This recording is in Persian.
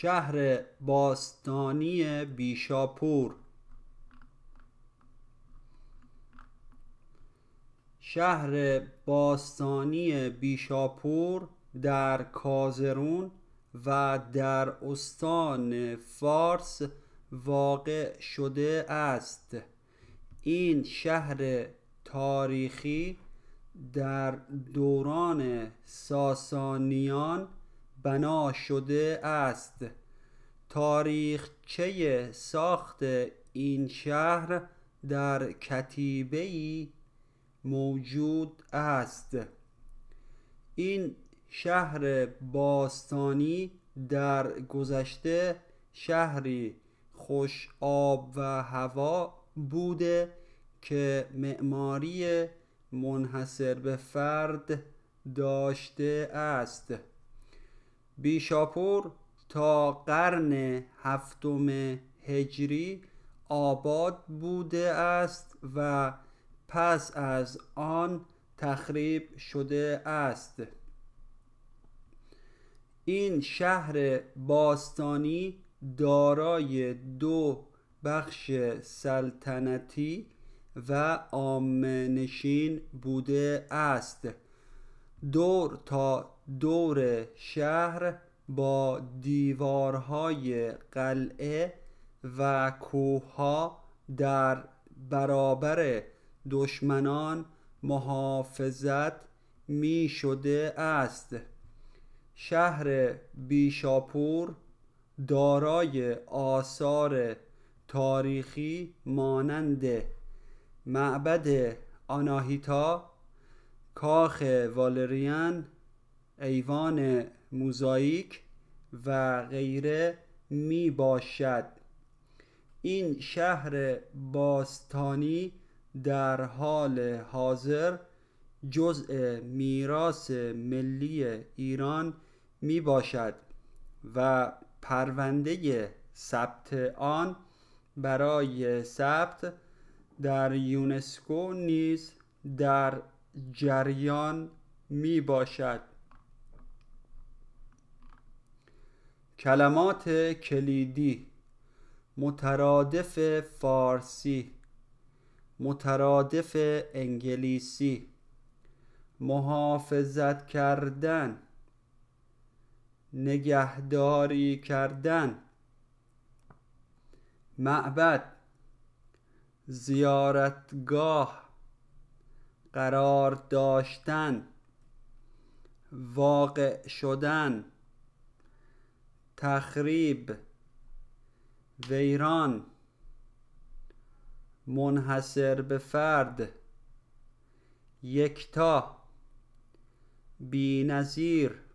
شهر باستانی بیشاپور. شهر باستانی بیشاپور در کازرون و در استان فارس واقع شده است. این شهر تاریخی در دوران ساسانیان بنا شده است. تاریخچه ساخت این شهر در کتیبه‌ای موجود است. این شهر باستانی در گذشته شهری خوش آب و هوا بوده که معماری منحصر به فرد داشته است. بیشاپور تا قرن هفتم هجری آباد بوده است و پس از آن تخریب شده است. این شهر باستانی دارای دو بخش سلطنتی و عامه‌نشین بوده است. دور تا دور شهر با دیوارهای قلعه و کوهها در برابر دشمنان محافظت می شده است. شهر بیشاپور دارای آثار تاریخی مانند معبد آناهیتا، کاخ والریان، ایوان موزاییک و غیره می باشد. این شهر باستانی در حال حاضر جزء میراث ملی ایران می باشد و پرونده ثبت آن برای ثبت در یونسکو نیز در جریان می باشد. کلمات کلیدی: مترادف فارسی، مترادف انگلیسی، محافظت کردن، نگهداری کردن، معبد، زیارتگاه، قرار داشتن، واقع شدن، تخریب، ویران، منحصر به فرد، یکتا، بی‌نظیر،